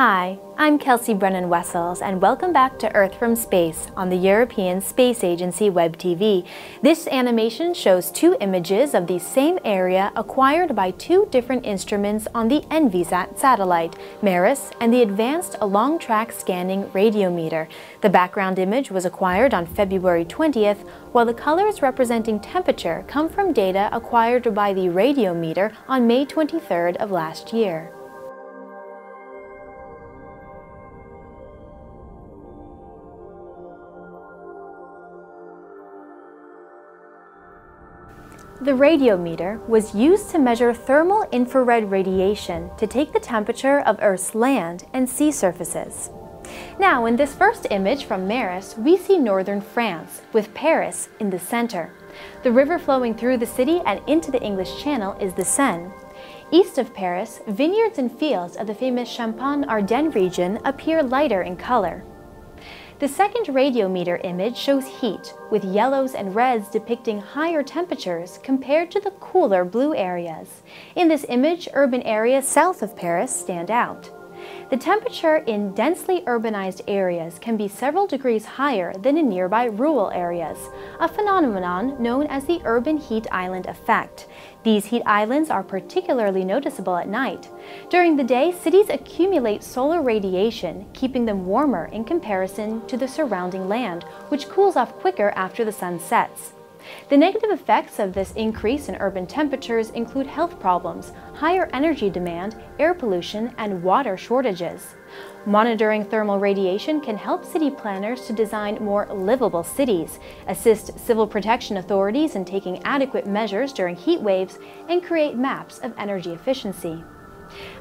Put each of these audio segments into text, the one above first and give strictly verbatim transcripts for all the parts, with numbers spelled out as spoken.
Hi, I'm Kelsey Brennan-Wessels and welcome back to Earth from Space on the European Space Agency Web T V. This animation shows two images of the same area acquired by two different instruments on the Envisat satellite, MERIS, and the Advanced Long Track Scanning Radiometer. The background image was acquired on February twentieth, while the colors representing temperature come from data acquired by the radiometer on May twenty-third of last year. The radiometer was used to measure thermal infrared radiation to take the temperature of Earth's land and sea surfaces. Now, in this first image from MERIS, we see northern France, with Paris in the center. The river flowing through the city and into the English Channel is the Seine. East of Paris, vineyards and fields of the famous Champagne-Ardenne region appear lighter in color. The second radiometer image shows heat, with yellows and reds depicting higher temperatures compared to the cooler blue areas. In this image, urban areas south of Paris stand out. The temperature in densely urbanized areas can be several degrees higher than in nearby rural areas, a phenomenon known as the urban heat island effect. These heat islands are particularly noticeable at night. During the day, cities accumulate solar radiation, keeping them warmer in comparison to the surrounding land, which cools off quicker after the sun sets. The negative effects of this increase in urban temperatures include health problems, higher energy demand, air pollution, and water shortages. Monitoring thermal radiation can help city planners to design more livable cities, assist civil protection authorities in taking adequate measures during heat waves, and create maps of energy efficiency.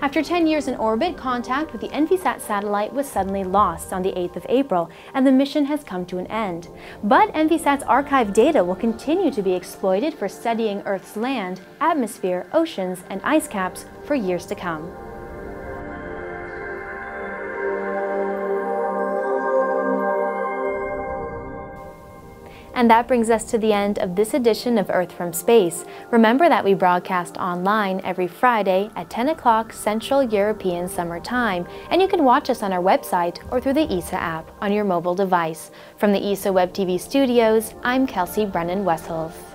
After ten years in orbit, contact with the Envisat satellite was suddenly lost on the eighth of April, and the mission has come to an end. But Envisat's archived data will continue to be exploited for studying Earth's land, atmosphere, oceans, and ice caps for years to come. And that brings us to the end of this edition of Earth from Space. Remember that we broadcast online every Friday at ten o'clock Central European Summer Time, and you can watch us on our website or through the E S A app on your mobile device. From the E S A Web T V studios, I'm Kelsey Brennan-Wessels.